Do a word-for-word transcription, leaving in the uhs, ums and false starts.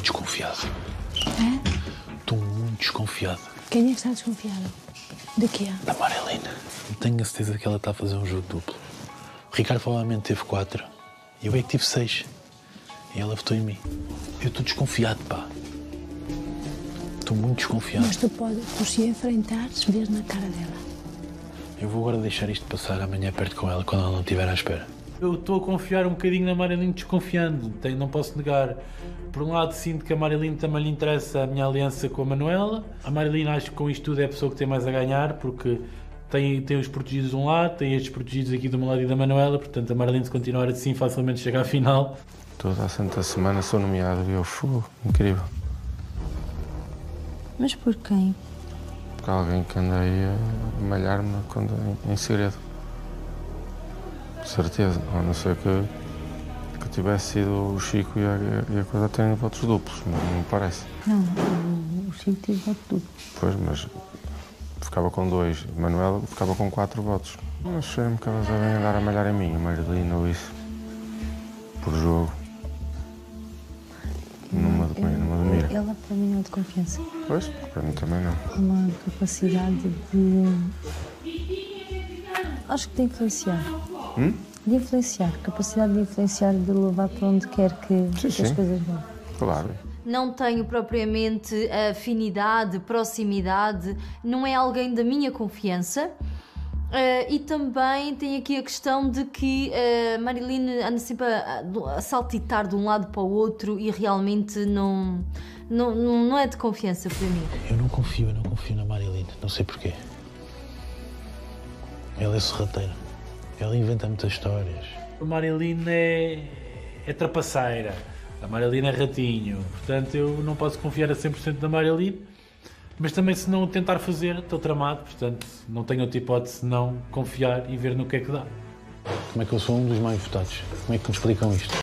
estou desconfiado. É? Estou muito desconfiado. Quem é que está desconfiado? De quê? Da Mariline. Tenho a certeza que ela está a fazer um jogo duplo. O Ricardo provavelmente teve quatro. Eu é que tive seis. E ela votou em mim. Eu estou desconfiado, pá. Estou muito desconfiado. Mas tu podes, por se enfrentares, ver na cara dela. Eu vou agora deixar isto passar amanhã perto com ela, quando ela não estiver à espera. Eu estou a confiar um bocadinho na Mariline, desconfiando. Não posso negar. Por um lado, sinto que a Mariline também lhe interessa a minha aliança com a Manuela. A Mariline, acho que com isto tudo é a pessoa que tem mais a ganhar, porque tem, tem os protegidos de um lado, tem estes protegidos aqui do meu lado e da Manuela, portanto a Mariline, se continuar assim, facilmente chega à final. Toda a santa semana sou nomeado e eu fogo, incrível. Mas por quem? Por alguém que anda aí a malhar-me em segredo. Com certeza, a não ser que, que tivesse sido o Chico e a, e a coisa terem votos duplos, mas não me parece. Não, o Chico teve voto duplo. Pois, mas ficava com dois, o Manuel ficava com quatro votos. Mas achei-me que elas devem andar a malhar em mim, a Mariline ou isso, por jogo. Numa de bem, numa de mira. Ela para mim não é de confiança. Pois, para mim também não. Uma capacidade de... Acho que de influenciar. Hum? De influenciar, capacidade de influenciar, de levar para onde quer que, sim, que sim. As coisas vão. Claro. Não tenho propriamente afinidade, proximidade, não é alguém da minha confiança. Uh, e também tem aqui a questão de que uh, Mariline anda sempre a, a saltitar de um lado para o outro e realmente não, não, não é de confiança para mim. Eu não confio, eu não confio na Mariline, não sei porquê. Ela é sorrateira, ela inventa muitas histórias. A Mariline é, é trapaceira, a Mariline é ratinho, portanto eu não posso confiar a cem por cento na Mariline. Mas também, se não tentar fazer, estou tramado, portanto, não tenho outra hipótese senão confiar e ver no que é que dá. Como é que eu sou um dos mais votados? Como é que me explicam isto?